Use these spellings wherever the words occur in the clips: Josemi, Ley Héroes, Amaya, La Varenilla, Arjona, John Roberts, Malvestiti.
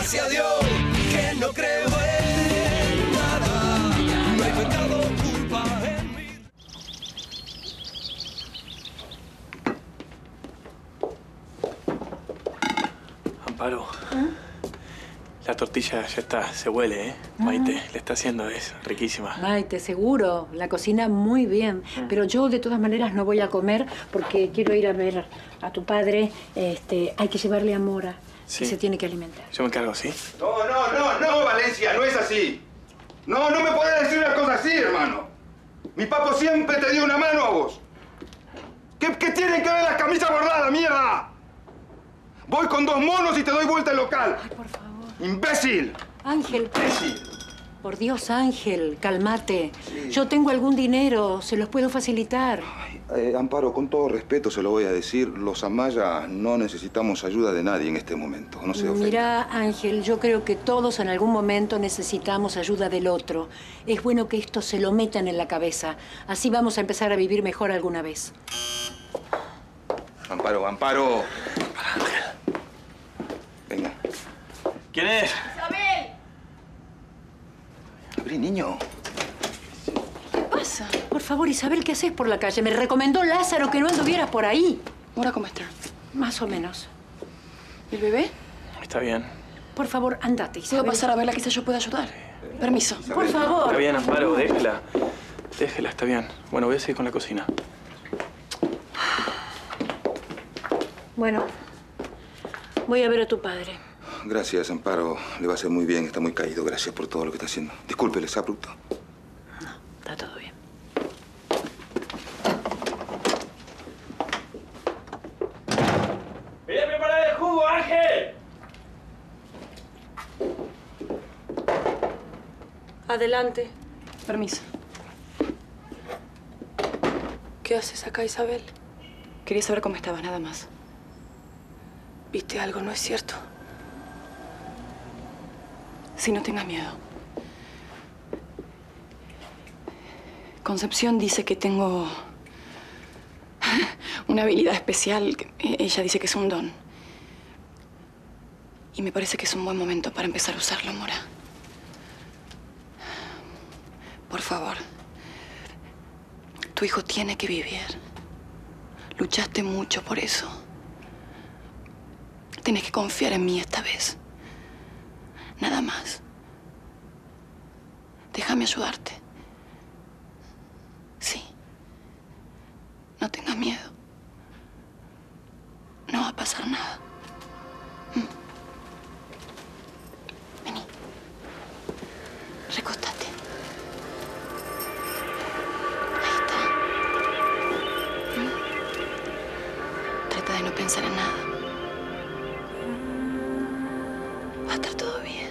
gracias a Dios que no creo en nada. No he encontrado culpa en mí. Amparo, la tortilla ya está, se huele, ¿eh? Maite le está haciendo, es riquísima. Maite, seguro, la cocina muy bien. Pero yo, de todas maneras, no voy a comer porque quiero ir a ver a tu padre. Hay que llevarle a Mora, sí, que se tiene que alimentar. Yo me encargo, ¿sí? No, Valencia, no es así. No, no me podés decir una cosa así, hermano. Mi papo siempre te dio una mano a vos. ¿Qué tienen que ver las camisas bordadas, mierda? Voy con dos monos y te doy vuelta al local. Ay, por favor. ¡Imbécil! Ángel, ¡imbécil! Por Dios, Ángel, calmate. Sí. Yo tengo algún dinero, se los puedo facilitar. Ay, Amparo, con todo respeto se lo voy a decir. Los Amaya no necesitamos ayuda de nadie en este momento. No se ofenda. Mirá, Ángel, yo creo que todos en algún momento necesitamos ayuda del otro. Es bueno que esto se lo metan en la cabeza. Así vamos a empezar a vivir mejor alguna vez. Amparo, Amparo. Venga. ¿Quién es? ¡Isabel! Abrí, niño. ¿Qué pasa? Por favor, Isabel, ¿qué haces por la calle? Me recomendó Lázaro que no anduvieras por ahí. ¿Mora cómo está? Más o menos. ¿Y el bebé? Está bien. Por favor, andate, Isabel. ¿Puedo pasar a verla? Quizás yo pueda ayudar. Sí. Permiso. Isabel, por favor. Está bien, Amparo, déjela. Déjela, está bien. Bueno, voy a seguir con la cocina. Bueno, voy a ver a tu padre. Gracias, Amparo. Le va a hacer muy bien. Está muy caído. Gracias por todo lo que está haciendo. Discúlpele, ¿es abrupto? No, está todo bien. ¡Voy a preparar el jugo, Ángel! Adelante. Permiso. ¿Qué haces acá, Isabel? Quería saber cómo estabas, nada más. ¿Viste algo? ¿No es cierto? Si no tengas miedo. Concepción dice que tengo una habilidad especial. Ella dice que es un don. Y me parece que es un buen momento para empezar a usarlo, Mora. Por favor. Tu hijo tiene que vivir. Luchaste mucho por eso. Tienes que confiar en mí esta vez. Nada más. Déjame ayudarte. Sí. No tengas miedo. No va a pasar nada. Vení. Recostate. Ahí está. Trata de no pensar en nada. Va a estar todo bien.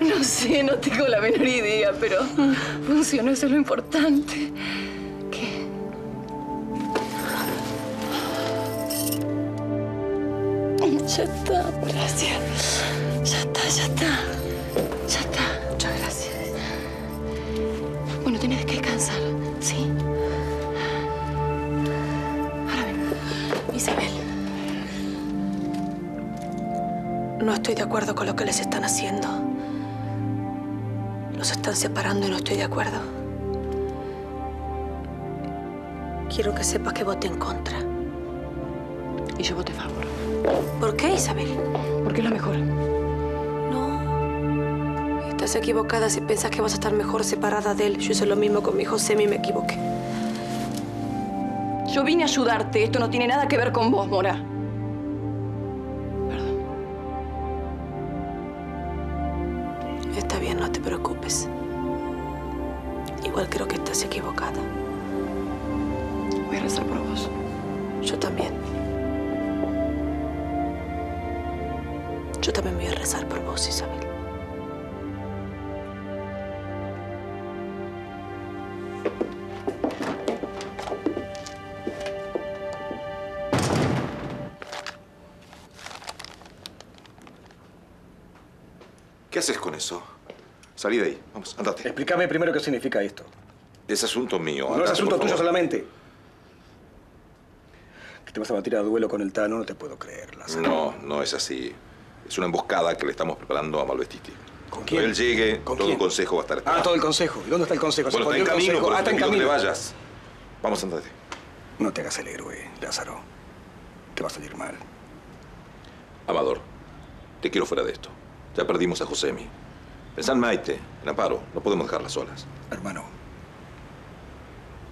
No sé, no tengo la menor idea, pero funcionó, eso es lo importante. ¿Qué? Ya está, gracias. Ya está. Muchas gracias. Bueno, tenés que descansar, ¿sí? Ahora ven, Isabel. No estoy de acuerdo con lo que les están haciendo. Nos están separando y no estoy de acuerdo. Quiero que sepas que voté en contra. Y yo voté a favor. ¿Por qué, Isabel? Porque es lo mejor. No. Estás equivocada si piensas que vas a estar mejor separada de él. Yo hice lo mismo con mi José y me equivoqué. Yo vine a ayudarte. Esto no tiene nada que ver con vos, Mora. Perdón. Está bien, no te preocupes. Igual creo que estás equivocada. Voy a rezar por vos. Yo también. Yo también voy a rezar por vos, Isabel. ¿Qué haces con eso? Salí de ahí. Vamos, andate. Explícame primero qué significa esto. Es asunto mío. No, andate, es asunto tuyo solamente. Que te vas a batir a duelo con el Tano, no te puedo creer, Lázaro. No, no es así. Es una emboscada que le estamos preparando a Malvestiti. ¿Con quién? Cuando él llegue, todo el consejo va a estar esperando. Ah, todo el consejo. ¿Y dónde está el consejo? Bueno, está en camino, está en camino. No te vayas. Vamos, andate. No te hagas el héroe, Lázaro. Te va a salir mal. Amador, te quiero fuera de esto. Ya perdimos a Josemi. Pensá en Maite, en Amparo. No podemos dejarlas solas. Hermano,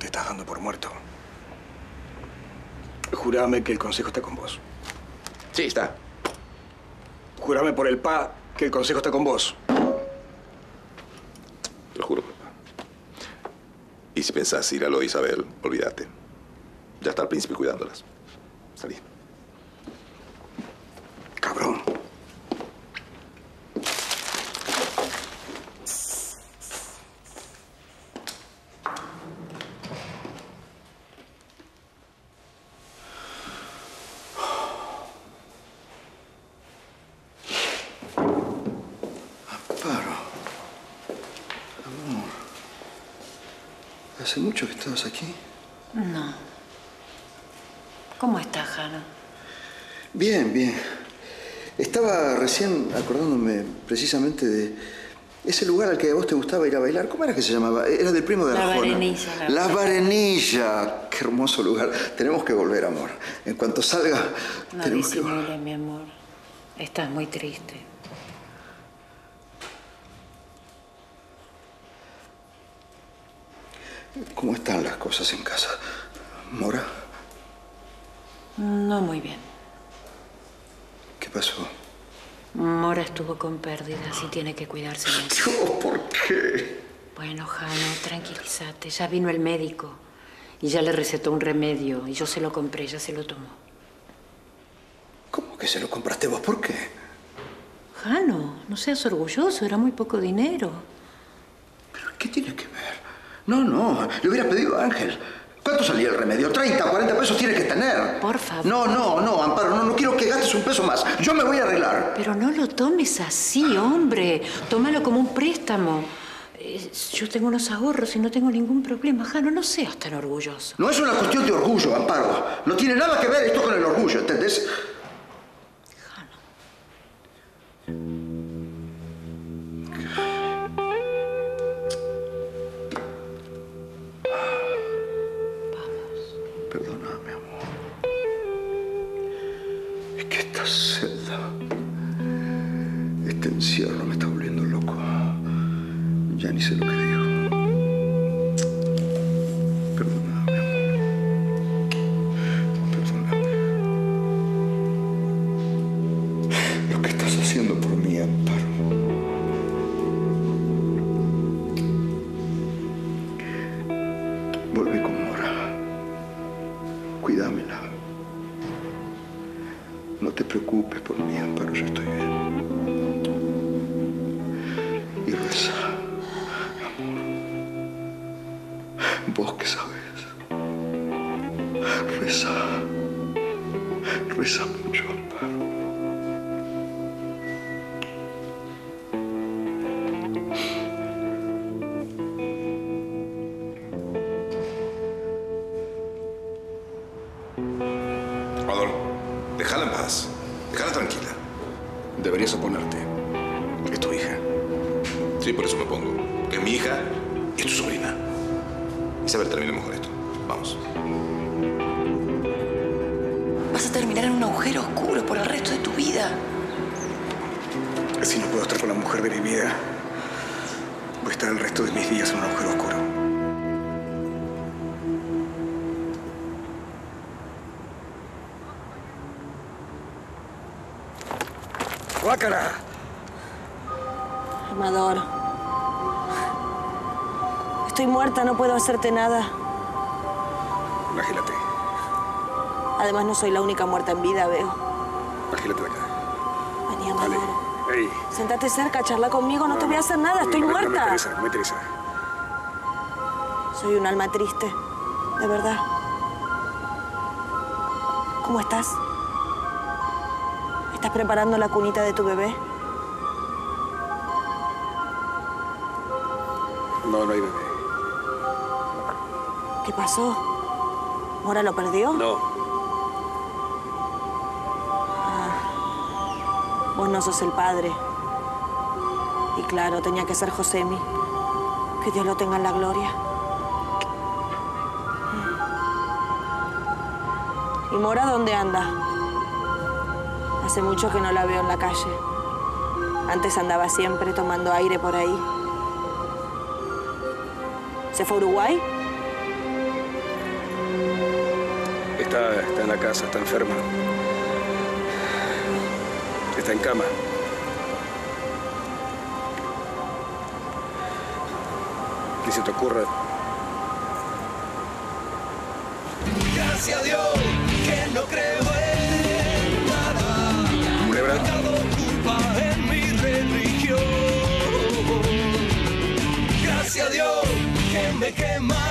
te estás dando por muerto. Jurame que el consejo está con vos. Sí, está. Jurame por el PA que el consejo está con vos. Te lo juro, papá. Y si pensás ir a lo de Isabel, olvídate. Ya está el príncipe cuidándolas. Salí. Cabrón. ¿Hace mucho que estabas aquí? No. ¿Cómo estás, Jano? Bien, bien. Estaba recién acordándome precisamente de ese lugar al que a vos te gustaba ir a bailar. ¿Cómo era que se llamaba? Era del primo de Arjona. La Varenilla. La Varenilla. Qué hermoso lugar. Tenemos que volver, amor. En cuanto salga, no tenemos que volver. No disimules, mi amor. Estás muy triste. ¿Cómo están las cosas en casa, Mora? No muy bien. ¿Qué pasó? Mora estuvo con pérdidas y tiene que cuidarse mucho. ¿Yo? ¿Por qué? Bueno, Jano, tranquilízate. Ya vino el médico y ya le recetó un remedio. Y yo se lo compré, ya se lo tomó. ¿Cómo que se lo compraste vos? ¿Por qué? Jano, no seas orgulloso. Era muy poco dinero. ¿Pero qué tiene que ver? No, no. Le hubiera pedido a Ángel. ¿Cuánto salía el remedio? 30, 40 pesos tiene que tener. Por favor. No, no, no, Amparo. No, no quiero que gastes un peso más. Yo me voy a arreglar. Pero no lo tomes así, hombre. Tómalo como un préstamo. Yo tengo unos ahorros y no tengo ningún problema. Jano, no seas tan orgulloso. No es una cuestión de orgullo, Amparo. No tiene nada que ver esto con el orgullo, ¿entendés? Jano. Este encierro me está volviendo loco. Ya ni sé lo que digo. Perdóname, amor. Perdóname. Lo que estás haciendo por mí, Amparo. Volví con Mora. Cuídamela. No te preocupes por mí, Amparo, yo estoy bien. Y reza, amor. Vos que sabés. Reza. Reza mucho, Amparo. Déjala en paz. Déjala tranquila. Deberías oponerte. Es tu hija. Sí, por eso me pongo. Que mi hija es tu sobrina. Isabel, terminemos con esto. Vamos. Vas a terminar en un agujero oscuro por el resto de tu vida. Si no puedo estar con la mujer de mi vida, voy a estar el resto de mis días en un agujero oscuro. ¡Guácara! Amador. Estoy muerta, no puedo hacerte nada. Imagínate. Además, no soy la única muerta en vida, veo. Imagínate de acá. Vení, Amador. Hey. Sentate cerca, charla conmigo, no te voy a hacer nada, estoy muerta. No me interesa, no me interesa. Soy un alma triste, de verdad. ¿Cómo estás? ¿Estás preparando la cunita de tu bebé? No, no hay bebé. ¿Qué pasó? ¿Mora lo perdió? No. Ah, vos no sos el padre. Y claro, tenía que ser Josemi. Que Dios lo tenga en la gloria. ¿Y Mora dónde anda? Hace mucho que no la veo en la calle. Antes andaba siempre tomando aire por ahí. ¿Se fue a Uruguay? Está en la casa, está enferma. Está en cama. ¿Qué se te ocurre? Gracias a Dios que no creo en nada. ¿Culebra? Culpa en mi religión. Gracias a Dios que me quema.